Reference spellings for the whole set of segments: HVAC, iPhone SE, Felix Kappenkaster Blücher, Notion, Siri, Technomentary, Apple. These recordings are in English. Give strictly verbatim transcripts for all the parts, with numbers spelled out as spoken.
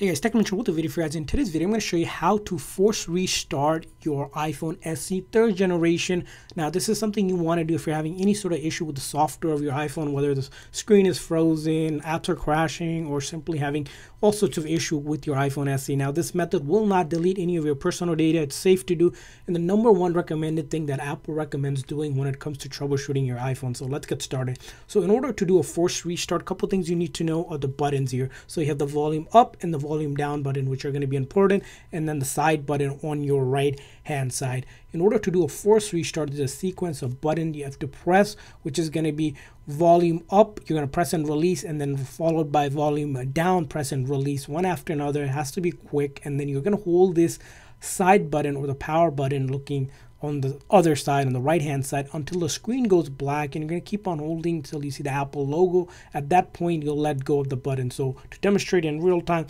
Hey guys, Technomentary with a video for you guys. In today's video, I'm going to show you how to force restart your iPhone S E third generation. Now, this is something you want to do if you're having any sort of issue with the software of your iPhone, whether the screen is frozen, apps are crashing, or simply having all sorts of issue with your iPhone S E. Now, this method will not delete any of your personal data. It's safe to do. And the number one recommended thing that Apple recommends doing when it comes to troubleshooting your iPhone. So let's get started. So in order to do a force restart, a couple things you need to know are the buttons here. So you have the volume up and the volume volume down button, which are going to be important, and then the side button on your right hand side. In order to do a force restart, there's a sequence of buttons you have to press, which is going to be volume up, you're going to press and release, and then followed by volume down, press and release one after another. It has to be quick, and then you're going to hold this side button or the power button looking on the other side, on the right hand side, until the screen goes black, and you're going to keep on holding until you see the Apple logo. At that point, you'll let go of the button. So to demonstrate in real time,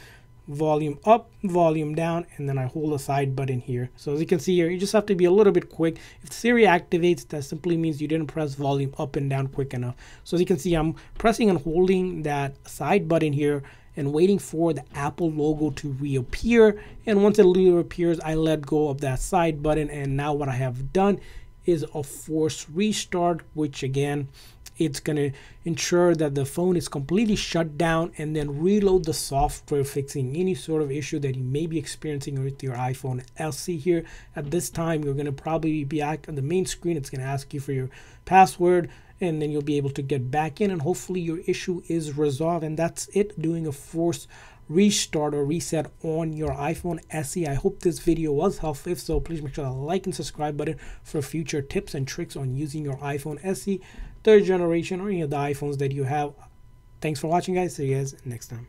volume up, volume down, and then I hold the side button here. So as you can see here, you just have to be a little bit quick. If Siri activates, that simply means you didn't press volume up and down quick enough. So as you can see, I'm pressing and holding that side button here and waiting for the Apple logo to reappear. And once it reappears, I let go of that side button. And now what I have done is a force restart, which again, it's going to ensure that the phone is completely shut down and then reload the software, fixing any sort of issue that you may be experiencing with your iPhone S E here. At this time, you're going to probably be back on the main screen. It's going to ask you for your password, and then you'll be able to get back in, and hopefully your issue is resolved. And that's it, doing a force restart or reset on your iPhone S E. I hope this video was helpful. If so, please make sure to like and subscribe button for future tips and tricks on using your iPhone S E third generation or any of the iPhones that you have. Thanks for watching, guys. See you guys next time.